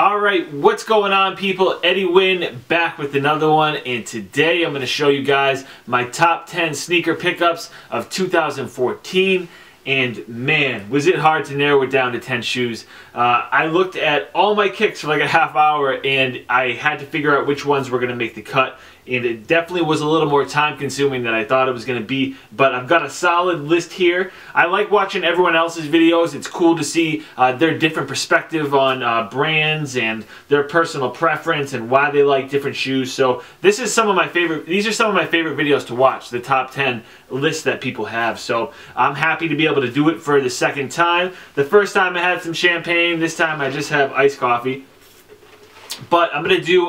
All right, what's going on, people? Eddie Win back with another one, and today I'm going to show you guys my top 10 sneaker pickups of 2014. And man, was it hard to narrow it down to 10 shoes. I looked at all my kicks for like a half hour, and I had to figure out which ones were going to make the cut. And it definitely was a little more time-consuming than I thought it was going to be. But I've got a solid list here. I like watching everyone else's videos. It's cool to see their different perspective on brands and their personal preference and why they like different shoes. So this is some of my favorite. These are some of my favorite videos to watch, the top 10 list that people have. So I'm happy to be able to do it for the second time. The first time I had some champagne. This time I just have iced coffee. But I'm going to do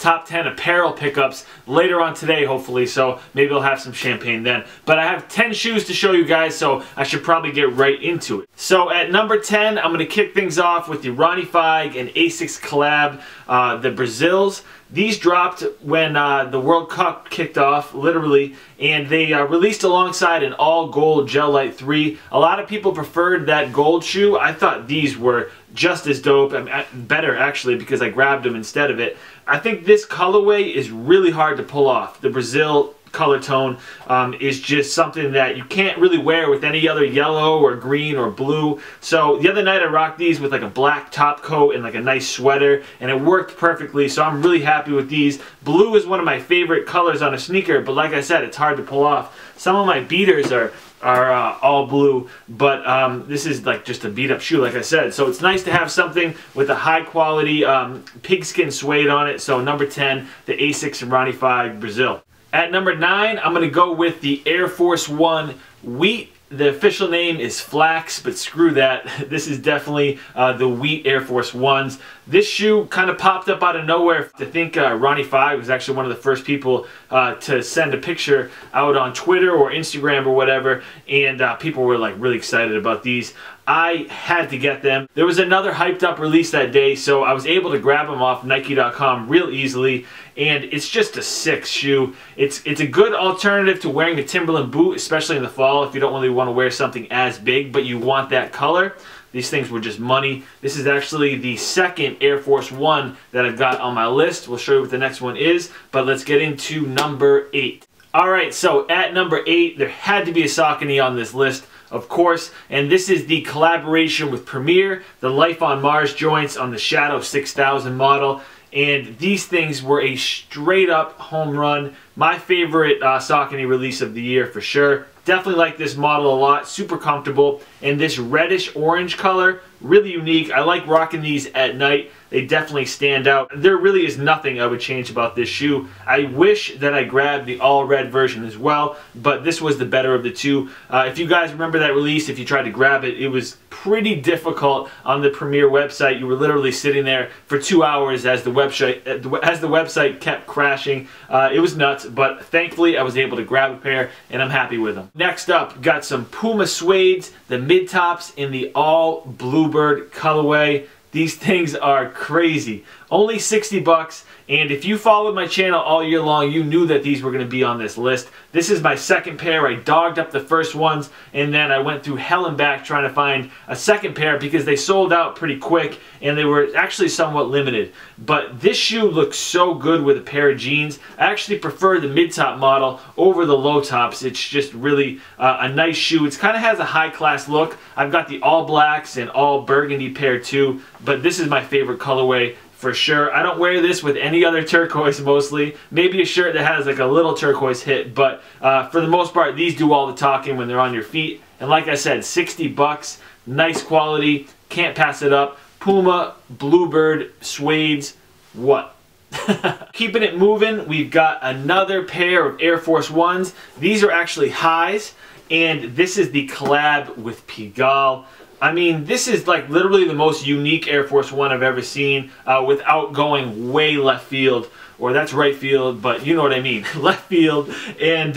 top 10 apparel pickups later on today, hopefully, so maybe I'll have some champagne then. But I have 10 shoes to show you guys, so I should probably get right into it. So at number 10, I'm going to kick things off with the Ronnie Fieg and Asics collab, the Brazils. These dropped when the World Cup kicked off, literally, and they released alongside an all-gold Gel Lite 3. A lot of people preferred that gold shoe. I thought these were just as dope, better actually, because I grabbed them instead of it. I think this colorway is really hard to pull off. The Brazil color tone is just something that you can't really wear with any other yellow or green or blue. So the other night I rocked these with like a black top coat and like a nice sweater, and it worked perfectly, so I'm really happy with these. Blue is one of my favorite colors on a sneaker, but like I said, it's hard to pull off. Some of my beaters are all blue, but this is like just a beat up shoe, like I said. So it's nice to have something with a high quality pigskin suede on it. So number 10, the Asics and Ronnie Fieg Brazil. At number 9, I'm going to go with the Air Force One Wheat. The official name is Flax, but screw that. This is definitely the Wheat Air Force Ones. This shoe kind of popped up out of nowhere. I think Ronnie Fieg was actually one of the first people to send a picture out on Twitter or Instagram or whatever, and people were like really excited about these. I had to get them. There was another hyped up release that day, so I was able to grab them off Nike.com real easily, and it's just a sick shoe. It's a good alternative to wearing a Timberland boot, especially in the fall if you don't really want to wear something as big, but you want that color. These things were just money. This is actually the second Air Force One that I've got on my list. We'll show you what the next one is, but let's get into number 8. Alright, so at number 8, there had to be a Saucony on this list, of course, and this is the collaboration with Premier, the Life on Mars joints on the Shadow 6000 model, and these things were a straight up home run. My favorite Saucony release of the year for sure. Definitely like this model a lot, super comfortable, and this reddish orange color, really unique. I like rocking these at night. They definitely stand out. There really is nothing I would change about this shoe. I wish that I grabbed the all-red version as well, but this was the better of the two. If you guys remember that release, if you tried to grab it, it was pretty difficult on the Premier website. You were literally sitting there for 2 hours as the website kept crashing. It was nuts, but thankfully I was able to grab a pair, and I'm happy with them. Next up, got some Puma suedes, the mid-tops in the all-bluebird colorway. These things are crazy. Only 60 bucks, and if you followed my channel all year long, you knew that these were going to be on this list. This is my second pair. I dogged up the first ones, and then I went through hell and back trying to find a second pair because they sold out pretty quick, and they were actually somewhat limited. But this shoe looks so good with a pair of jeans. I actually prefer the mid-top model over the low tops. It's just really a nice shoe. It kind of has a high-class look. I've got the all blacks and all burgundy pair too, but this is my favorite colorway for sure. I don't wear this with any other turquoise mostly. Maybe a shirt that has like a little turquoise hit, but for the most part, these do all the talking when they're on your feet. And like I said, 60 bucks, nice quality, can't pass it up. Puma, Bluebird, suedes, what? Keeping it moving, we've got another pair of Air Force Ones. These are actually highs, and this is the collab with Pigalle. I mean, this is like literally the most unique Air Force One I've ever seen without going way left field, or that's right field, but you know what I mean, left field. And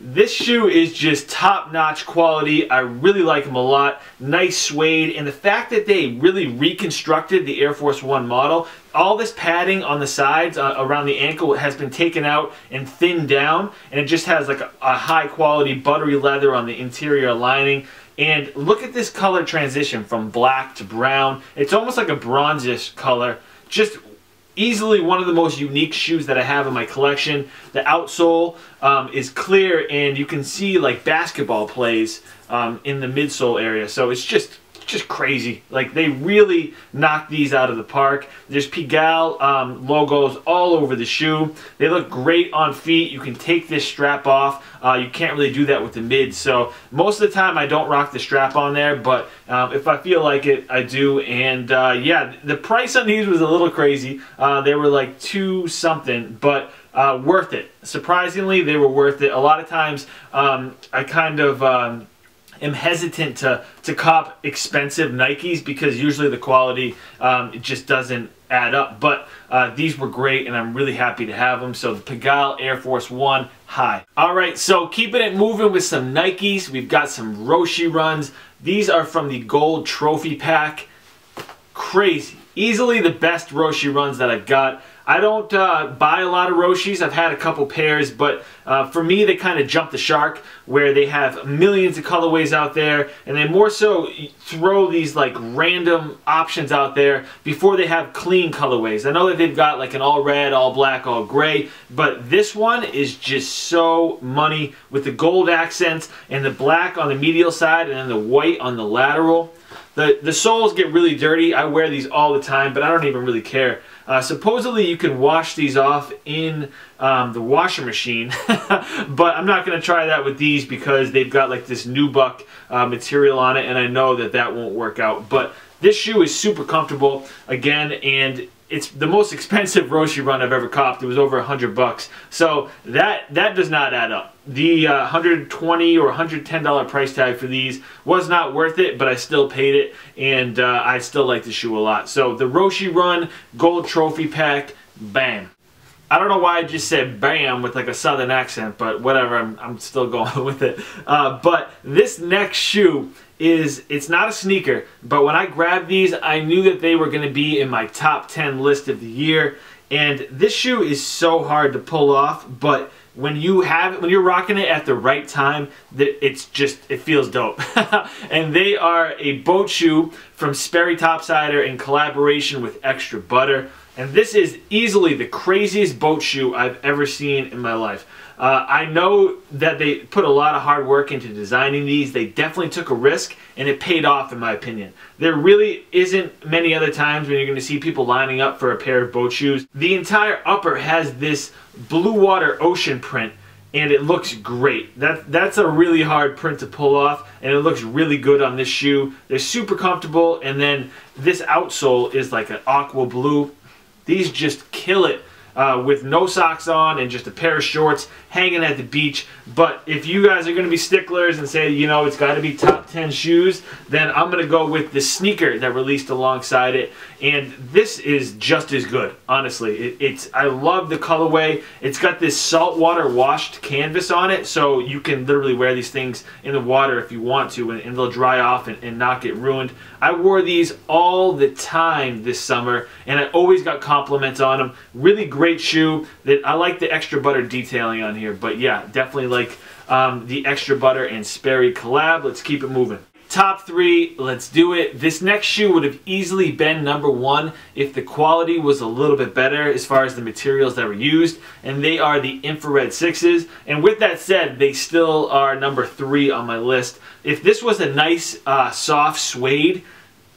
this shoe is just top-notch quality. I really like them a lot. Nice suede, and the fact that they really reconstructed the Air Force One model, all this padding on the sides around the ankle has been taken out and thinned down, and it just has like a high-quality buttery leather on the interior lining. And look at this color transition from black to brown. It's almost like a bronzish color, just easily one of the most unique shoes that I have in my collection. The outsole is clear, and you can see like basketball plays in the midsole area. So it's just crazy. Like, they really knocked these out of the park. There's Pigalle logos all over the shoe. They look great on feet. You can take this strap off. You can't really do that with the mid. So most of the time I don't rock the strap on there, but if I feel like it, I do. And yeah, the price on these was a little crazy. They were like $2 something, but worth it. Surprisingly, they were worth it. A lot of times I kind of I'm hesitant to cop expensive Nikes because usually the quality it just doesn't add up. But these were great, and I'm really happy to have them. So the Pigalle Air Force One High. All right, so keeping it moving with some Nikes, we've got some Roshe runs. These are from the Gold Trophy Pack. Crazy. Easily the best Roshe runs that I've got. I don't buy a lot of Roshes. I've had a couple pairs, but for me, they kind of jump the shark where they have millions of colorways out there, and they more so throw these like random options out there before they have clean colorways. I know that they've got like an all red, all black, all gray, but this one is just so money with the gold accents and the black on the medial side and then the white on the lateral. The soles get really dirty. I wear these all the time, but I don't even really care. Supposedly you can wash these off in the washing machine, but I'm not going to try that with these because they've got like this nubuck material on it, and I know that that won't work out. But this shoe is super comfortable, again, and it's the most expensive Roshe run I've ever copped. It was over $100 bucks. So that does not add up. The $120 or $110 price tag for these was not worth it, but I still paid it, and I still like the shoe a lot. So the Roshe Run Gold Trophy Pack, bam. I don't know why I just said bam with like a southern accent, but whatever, I'm still going with it. But this next shoe is, it's not a sneaker, but when I grabbed these, I knew that they were going to be in my top 10 list of the year. And this shoe is so hard to pull off, but when you have it, when you're rocking it at the right time, it's just, it feels dope. And they are a boat shoe from Sperry Top Sider in collaboration with Extra Butter. And this is easily the craziest boat shoe I've ever seen in my life. I know that they put a lot of hard work into designing these. They definitely took a risk, and it paid off in my opinion. There really isn't many other times when you're going to see people lining up for a pair of boat shoes. The entire upper has this blue water ocean print, and it looks great. That's a really hard print to pull off, and it looks really good on this shoe. They're super comfortable, and then this outsole is like an aqua blue. These just kill it with no socks on and just a pair of shorts hanging at the beach. But if you guys are going to be sticklers and say, you know, it's got to be top 10 shoes, then I'm going to go with the sneaker that released alongside it. And this is just as good, honestly. I love the colorway. It's got this saltwater washed canvas on it, so you can literally wear these things in the water if you want to, and they'll dry off and not get ruined. I wore these all the time this summer, and I always got compliments on them. Really great shoe. That I like the Extra Butter detailing on here. But yeah, definitely like the Extra Butter and Sperry collab. Let's keep it moving. Top three, let's do it. This next shoe would have easily been number one if the quality was a little bit better as far as the materials that were used, and they are the Infrared Sixes. And with that said, they still are number three on my list. If this was a nice soft suede,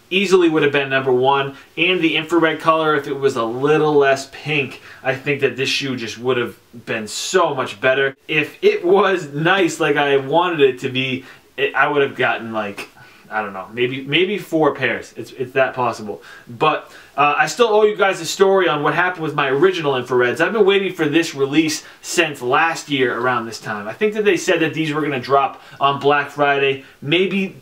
easily would have been number one. And the infrared color, if it was a little less pink, I think that this shoe just would have been so much better. If it was nice like I wanted it to be, I would have gotten like, I don't know, maybe four pairs. It's that possible. But I still owe you guys a story on what happened with my original infrareds. I've been waiting for this release since last year around this time. I think that they said that these were going to drop on Black Friday, maybe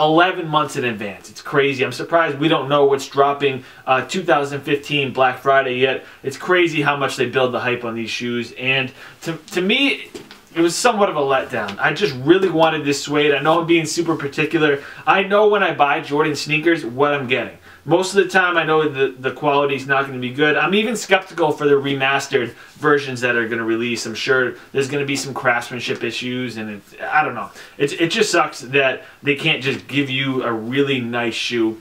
11 months in advance. It's crazy. I'm surprised we don't know what's dropping 2015 Black Friday yet. It's crazy how much they build the hype on these shoes, and to me, it was somewhat of a letdown. I just really wanted this suede. I know I'm being super particular. I know when I buy Jordan sneakers what I'm getting. Most of the time I know the quality is not going to be good. I'm even skeptical for the remastered versions that are going to release. I'm sure there's going to be some craftsmanship issues, and I don't know. It just sucks that they can't just give you a really nice shoe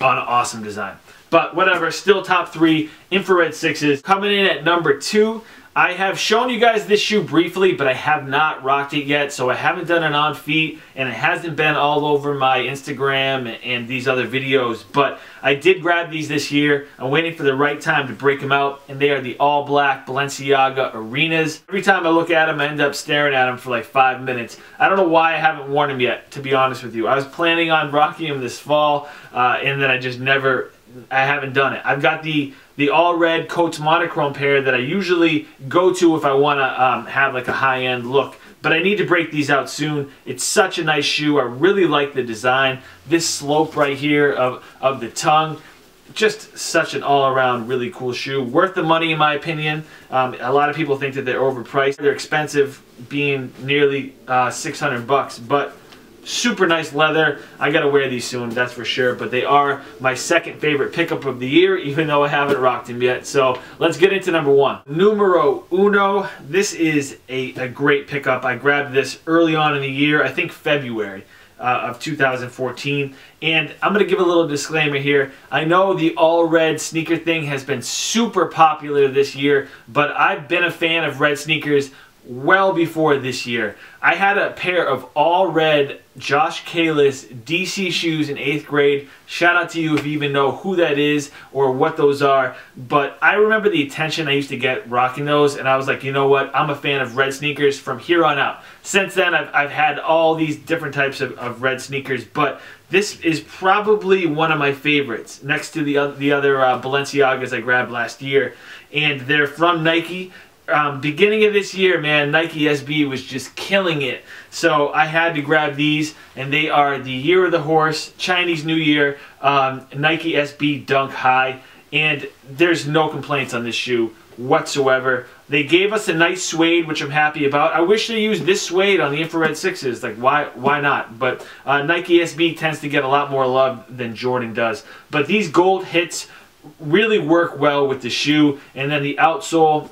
on an awesome design. But whatever, still top three, Infrared Sixes. Coming in at number two, I have shown you guys this shoe briefly, but I have not rocked it yet, so I haven't done it on feet, and it hasn't been all over my Instagram and these other videos, but I did grab these this year. I'm waiting for the right time to break them out, and they are the all-black Balenciaga Arenas. Every time I look at them, I end up staring at them for like 5 minutes. I don't know why I haven't worn them yet, to be honest with you. I was planning on rocking them this fall, and then I just never... I haven't done it. I've got the all-red Coats monochrome pair that I usually go to if I want to have like a high-end look. But I need to break these out soon. It's such a nice shoe. I really like the design. This slope right here of the tongue. Just such an all-around really cool shoe. Worth the money in my opinion. A lot of people think that they're overpriced. They're expensive being nearly 600 bucks. But super nice leather. I gotta wear these soon, that's for sure, but they are my second favorite pickup of the year, even though I haven't rocked them yet. So let's get into number one. Numero uno. This is a great pickup. I grabbed this early on in the year, I think February of 2014, and I'm gonna give a little disclaimer here. I know the all red sneaker thing has been super popular this year, but I've been a fan of red sneakers well before this year. I had a pair of all red Josh Kalis DC shoes in 8th grade. Shout out to you if you even know who that is or what those are. But I remember the attention I used to get rocking those, and I was like, you know what? I'm a fan of red sneakers from here on out. Since then, I've had all these different types of red sneakers, but this is probably one of my favorites next to the other Balenciagas I grabbed last year. And they're from Nike. Beginning of this year, man, Nike SB was just killing it. So I had to grab these, and they are the Year of the Horse, Chinese New Year, Nike SB Dunk High. And there's no complaints on this shoe whatsoever. They gave us a nice suede, which I'm happy about. I wish they used this suede on the Infrared Sixes. Like, why not? But Nike SB tends to get a lot more love than Jordan does. But these gold hits really work well with the shoe. And then the outsole...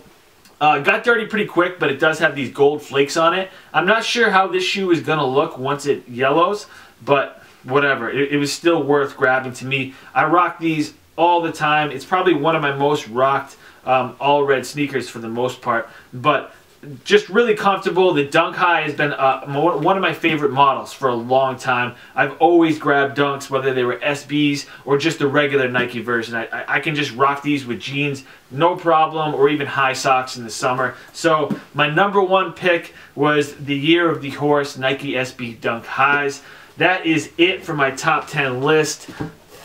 got dirty pretty quick, but it does have these gold flakes on it. I'm not sure how this shoe is going to look once it yellows, but whatever. It was still worth grabbing to me. I rock these all the time. It's probably one of my most rocked all-red sneakers for the most part, but just really comfortable. The Dunk High has been one of my favorite models for a long time. I've always grabbed Dunks, whether they were SBs or just the regular Nike version. I can just rock these with jeans, no problem, or even high socks in the summer. So my number one pick was the Year of the Horse Nike SB Dunk Highs. That is it for my top 10 list.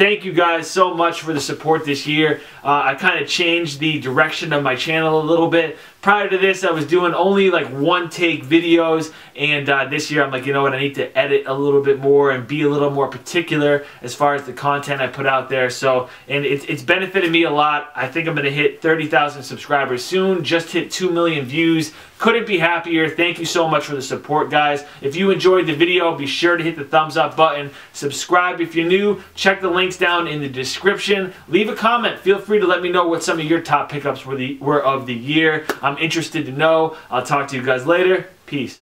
Thank you guys so much for the support this year. I kind of changed the direction of my channel a little bit. Prior to this, I was doing only like one take videos, and this year I'm like, you know what, I need to edit a little bit more and be a little more particular as far as the content I put out there. So, and it's benefited me a lot. I think I'm gonna hit 30,000 subscribers soon, just hit 2 million views. Couldn't be happier. Thank you so much for the support, guys. If you enjoyed the video, be sure to hit the thumbs up button. Subscribe if you're new. Check the links down in the description. Leave a comment. Feel free to let me know what some of your top pickups were of the year. I'm interested to know. I'll talk to you guys later. Peace.